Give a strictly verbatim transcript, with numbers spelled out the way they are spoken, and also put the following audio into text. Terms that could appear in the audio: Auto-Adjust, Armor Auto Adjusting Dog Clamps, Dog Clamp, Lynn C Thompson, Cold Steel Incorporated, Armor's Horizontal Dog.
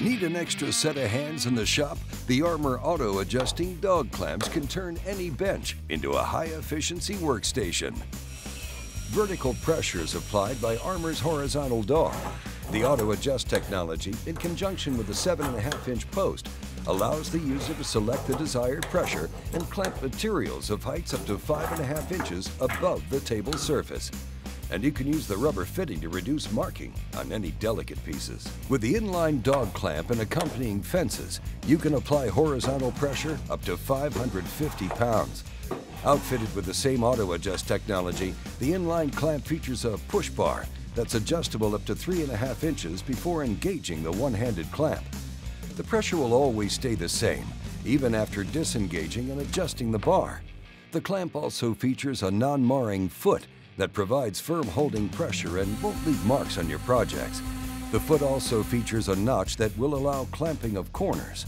Need an extra set of hands in the shop? The Armor Auto Adjusting Dog Clamps can turn any bench into a high-efficiency workstation. Vertical pressure is applied by Armor's Horizontal Dog. The Auto Adjust technology, in conjunction with the seven and a half inch post, allows the user to select the desired pressure and clamp materials of heights up to five and a half inches above the table surface. And you can use the rubber fitting to reduce marking on any delicate pieces. With the inline dog clamp and accompanying fences, you can apply horizontal pressure up to five hundred fifty pounds. Outfitted with the same Auto Adjust technology, the inline clamp features a push bar that's adjustable up to three and a half inches before engaging the one-handed clamp. The pressure will always stay the same, even after disengaging and adjusting the bar. The clamp also features a non-marring foot that provides firm holding pressure and won't leave marks on your projects. The foot also features a notch that will allow clamping of corners.